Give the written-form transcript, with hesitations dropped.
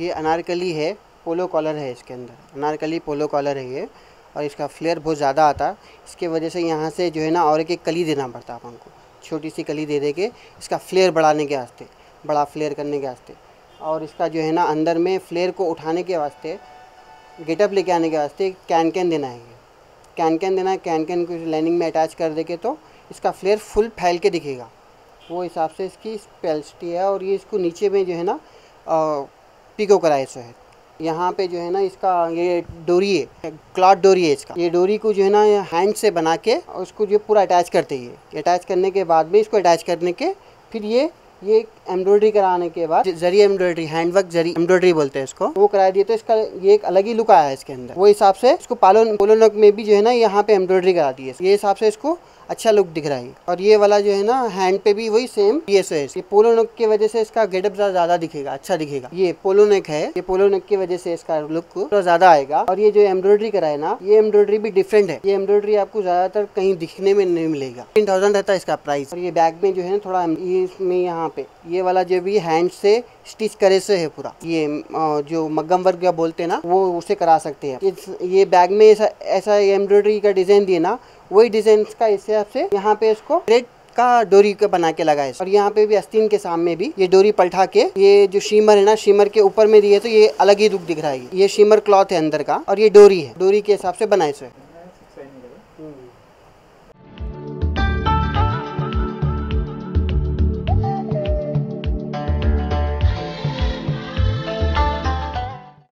ये अनारकली है, पोलो कॉलर है, इसके अंदर अनारकली पोलो कॉलर है ये, और इसका फ्लेयर बहुत ज़्यादा आता है। इसके वजह से यहाँ से जो है ना और एक कली देना पड़ता है हमको, छोटी सी कली दे के इसका फ्लेयर बढ़ाने के वास्ते, बड़ा फ्लेयर करने के वास्ते, और इसका जो है ना अंदर में फ्लेयर को उठाने के वास्ते, गेटअप लेके आने के वास्ते कैन देना है, कैन को लाइनिंग में अटैच कर देके तो इसका फ्लेयर फुल फैल के दिखेगा। वो हिसाब से इसकी स्पेल्सिटी है। और ये इसको नीचे में जो है ना पिको कराए सो है। यहाँ पे जो है ना इसका ये डोरी है, क्लॉथ डोरी है इसका। ये डोरी को जो है ना हैंड से बना के और उसको जो पूरा अटैच करते ही, अटैच करने के बाद में इसको अटैच करने के फिर ये एम्ब्रॉयडरी कराने के बाद zari embroidery, handwork zari embroidery बोलते हैं इसको, वो करा दिए तो इसका ये एक अलग ही लुक आया है इसके अंदर। वो हिसाब से इसको पोलो नेक में भी जो है ना यहाँ पे एम्ब्रॉयडरी करा दी है, ये हिसाब से इसको अच्छा लुक दिख रहा है। और ये वाला जो है ना हैंड पे भी वही सेम पीएस है। ये पोलो नेक की वजह से इसका गेटअप ज्यादा दिखेगा, अच्छा दिखेगा। ये पोलो नेक है, ये पोलो नेक की वजह से इसका लुक थोड़ा ज्यादा आएगा। और ये जो एम्ब्रॉयडरी कराए ना, ये एम्ब्रॉयडरी भी डिफरेंट है। ये एम्ब्रॉयडरी आपको ज्यादातर कहीं दिखने में नहीं मिलेगा। 10,000 रहता है इसका प्राइस। और ये बैग में जो है ना थोड़ा इसमें यहाँ पे ये वाला जो भी हैंड से स्टिच करे से है पूरा, ये जो मगम वर्क या बोलते हैं ना वो उसे करा सकते हैं। ये बैग में ऐसा एम्ब्रॉयडरी का डिजाइन दिए ना, वही डिजाइन का हिसाब से यहाँ पे इसको थ्रेड का डोरी का बना के लगाए। और यहाँ पे भी आस्तीन के सामने भी ये डोरी पलटा के ये जो शीमर है ना, शीमर के ऊपर में दिए तो ये अलग ही लुक दिख रहा है। ये शीमर क्लॉथ है अंदर का और ये डोरी है, डोरी के हिसाब से बनाए हुए।